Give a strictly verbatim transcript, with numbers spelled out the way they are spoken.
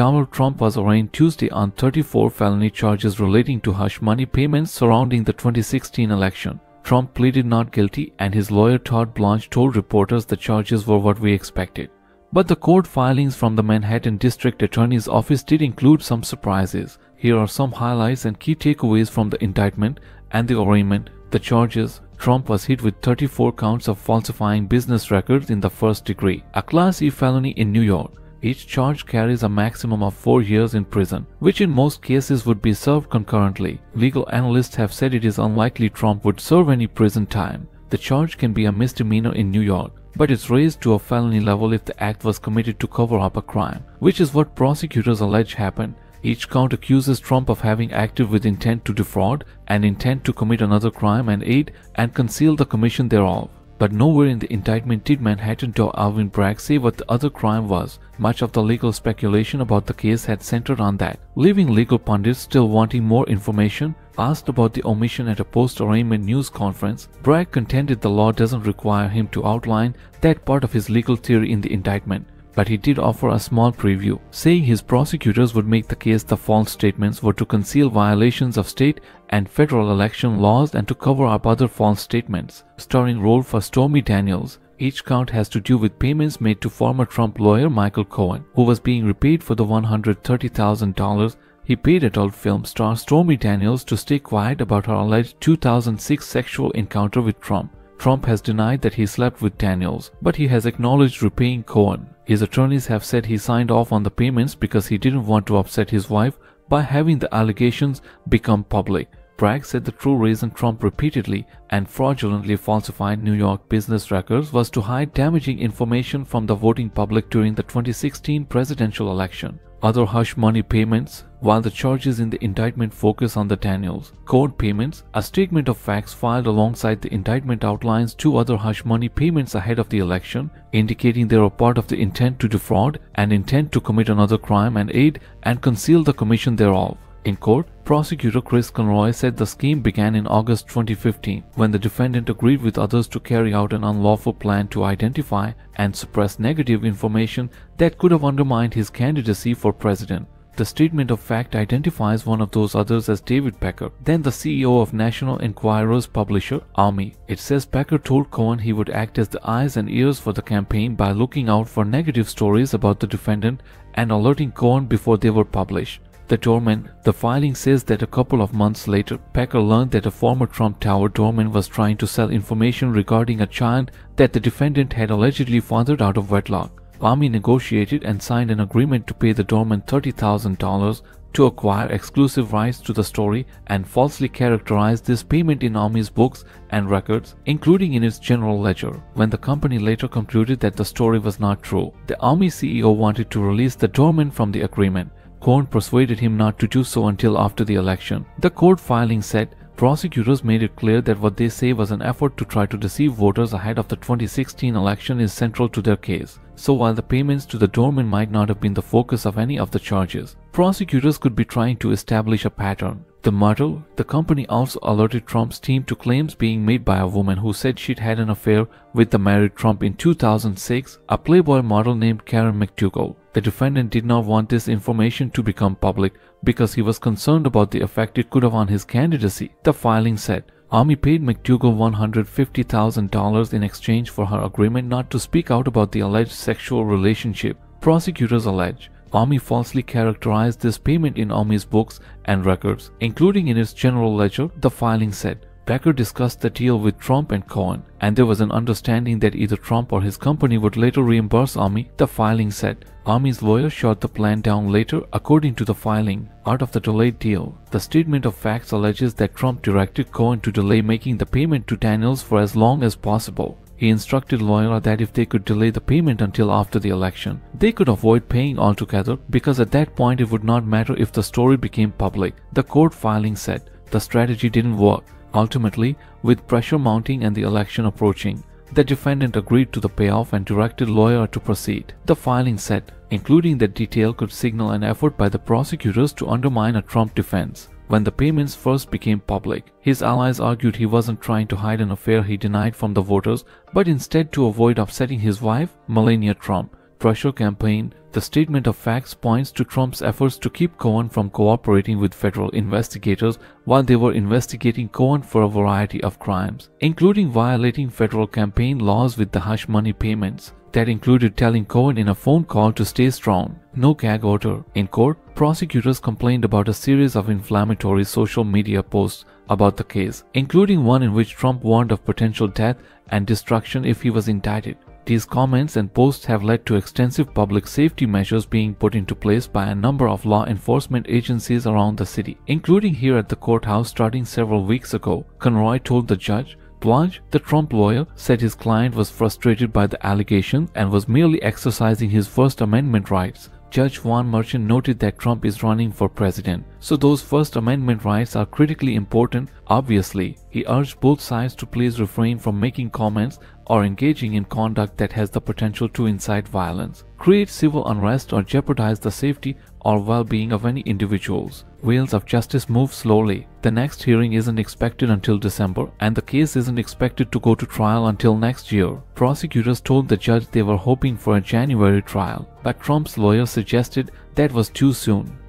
Donald Trump was arraigned Tuesday on thirty-four felony charges relating to hush money payments surrounding the twenty sixteen election. Trump pleaded not guilty, and his lawyer Todd Blanche told reporters the charges were what we expected. But the court filings from the Manhattan District Attorney's Office did include some surprises. Here are some highlights and key takeaways from the indictment and the arraignment. The charges: Trump was hit with thirty-four counts of falsifying business records in the first degree, a Class E felony in New York. Each charge carries a maximum of four years in prison, which in most cases would be served concurrently. Legal analysts have said it is unlikely Trump would serve any prison time. The charge can be a misdemeanor in New York, but it's raised to a felony level if the act was committed to cover up a crime, which is what prosecutors allege happened. Each count accuses Trump of having acted with intent to defraud and intent to commit another crime and aid and conceal the commission thereof. But nowhere in the indictment did Manhattan D A Alvin Bragg say what the other crime was. Much of the legal speculation about the case had centered on that, leaving legal pundits still wanting more information. Asked about the omission at a post-arraignment news conference, Bragg contended the law doesn't require him to outline that part of his legal theory in the indictment. But he did offer a small preview, saying his prosecutors would make the case the false statements were to conceal violations of state and federal election laws and to cover up other false statements. Starring role for Stormy Daniels. Each count has to do with payments made to former Trump lawyer Michael Cohen, who was being repaid for the one hundred thirty thousand dollars he paid adult film star Stormy Daniels to stay quiet about her alleged two thousand six sexual encounter with Trump. Trump has denied that he slept with Daniels, but he has acknowledged repaying Cohen. His attorneys have said he signed off on the payments because he didn't want to upset his wife by having the allegations become public. Bragg said the true reason Trump repeatedly and fraudulently falsified New York business records was to hide damaging information from the voting public during the twenty sixteen presidential election. Other hush money payments. While the charges in the indictment focus on the Daniels Cohen payments, a statement of facts filed alongside the indictment outlines two other hush money payments ahead of the election, indicating they were part of the intent to defraud and intent to commit another crime and aid and conceal the commission thereof. In court, prosecutor Chris Conroy said the scheme began in August twenty fifteen, when the defendant agreed with others to carry out an unlawful plan to identify and suppress negative information that could have undermined his candidacy for president. The statement of fact identifies one of those others as David Pecker, then the C E O of National Enquirer's publisher, A M I. It says Pecker told Cohen he would act as the eyes and ears for the campaign by looking out for negative stories about the defendant and alerting Cohen before they were published. The doorman. The filing says that a couple of months later, Pecker learned that a former Trump Tower doorman was trying to sell information regarding a child that the defendant had allegedly fathered out of wedlock. A M I negotiated and signed an agreement to pay the doorman thirty thousand dollars to acquire exclusive rights to the story and falsely characterized this payment in A M I's books and records, including in its general ledger. When the company later concluded that the story was not true, the A M I C E O wanted to release the doorman from the agreement. Cohen persuaded him not to do so until after the election. The court filing said prosecutors made it clear that what they say was an effort to try to deceive voters ahead of the twenty sixteen election is central to their case. So while the payments to the doorman might not have been the focus of any of the charges, prosecutors could be trying to establish a pattern. The murder. The company also alerted Trump's team to claims being made by a woman who said she'd had an affair with the married Trump in two thousand six, a Playboy model named Karen McDougal. The defendant did not want this information to become public because he was concerned about the effect it could have on his candidacy, the filing said. A M I paid McDougal one hundred fifty thousand dollars in exchange for her agreement not to speak out about the alleged sexual relationship. Prosecutors allege A M I falsely characterized this payment in A M I's books and records, including in its general ledger, the filing said. Pecker discussed the deal with Trump and Cohen, and there was an understanding that either Trump or his company would later reimburse A M I, the filing said. A M I's lawyer shot the plan down later, according to the filing. Out of the delayed deal. The statement of facts alleges that Trump directed Cohen to delay making the payment to Daniels for as long as possible. He instructed lawyer that if they could delay the payment until after the election, they could avoid paying altogether because at that point it would not matter if the story became public, the court filing said. The strategy didn't work. Ultimately, with pressure mounting and the election approaching, the defendant agreed to the payoff and directed lawyer to proceed, the filing said, including that detail could signal an effort by the prosecutors to undermine a Trump defense. When the payments first became public, his allies argued he wasn't trying to hide an affair he denied from the voters, but instead to avoid upsetting his wife, Melania Trump. pressure campaign, the statement of facts points to Trump's efforts to keep Cohen from cooperating with federal investigators while they were investigating Cohen for a variety of crimes, including violating federal campaign laws with the hush money payments. That included telling Cohen in a phone call to stay strong. No gag order. In court, prosecutors complained about a series of inflammatory social media posts about the case, including one in which Trump warned of potential death and destruction if he was indicted. These comments and posts have led to extensive public safety measures being put into place by a number of law enforcement agencies around the city, including here at the courthouse starting several weeks ago. Conroy told the judge, Blanche, the Trump lawyer, said his client was frustrated by the allegation and was merely exercising his First Amendment rights. Judge Juan Merchan noted that Trump is running for president, so those First Amendment rights are critically important, obviously. He urged both sides to please refrain from making comments or engaging in conduct that has the potential to incite violence, create civil unrest, or jeopardize the safety or well-being of any individuals. Wheels of justice move slowly. The next hearing isn't expected until December, and the case isn't expected to go to trial until next year. Prosecutors told the judge they were hoping for a January trial, but Trump's lawyer suggested that was too soon.